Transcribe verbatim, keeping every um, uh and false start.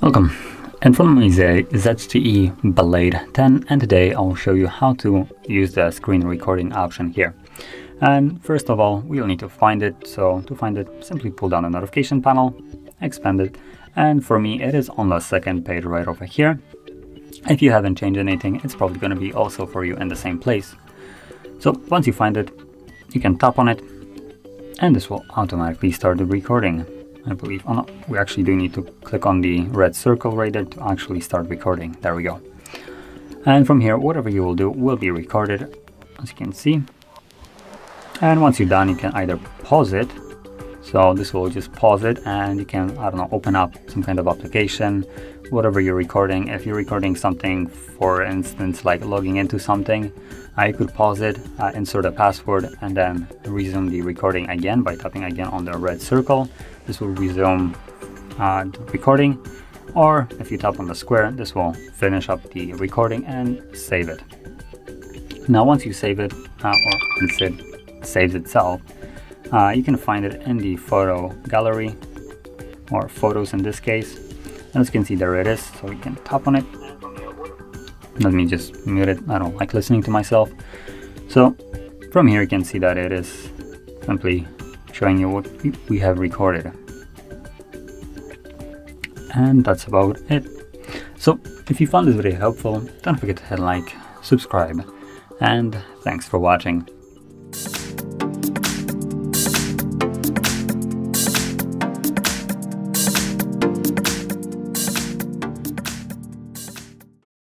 Welcome, in front of me is a Z T E Blade ten, and today I'll show you how to use the screen recording option here. And first of all, we'll need to find it, so to find it, simply pull down the notification panel, expand it, and for me it is on the second page right over here. If you haven't changed anything, it's probably going to be also for you in the same place. So once you find it, you can tap on it, and this will automatically start the recording. I believe, oh no, we actually do need to click on the red circle right there to actually start recording. There we go. And from here, whatever you will do will be recorded, as you can see. And once you're done, you can either pause it. So this will just pause it, and you can, I don't know, open up some kind of application, whatever you're recording. If you're recording something, for instance, like logging into something, I could pause it, uh, insert a password, and then resume the recording again by tapping again on the red circle. This will resume uh, the recording, or if you tap on the square, this will finish up the recording and save it. Now once you save it, uh, or once it saves itself, uh, you can find it in the photo gallery, or photos in this case. And as you can see, there it is, so you can tap on it. Let me just mute it. I don't like listening to myself. So from here you can see that it is simply showing you what we have recorded. And that's about it. So if you found this video helpful, don't forget to hit like, subscribe, and thanks for watching.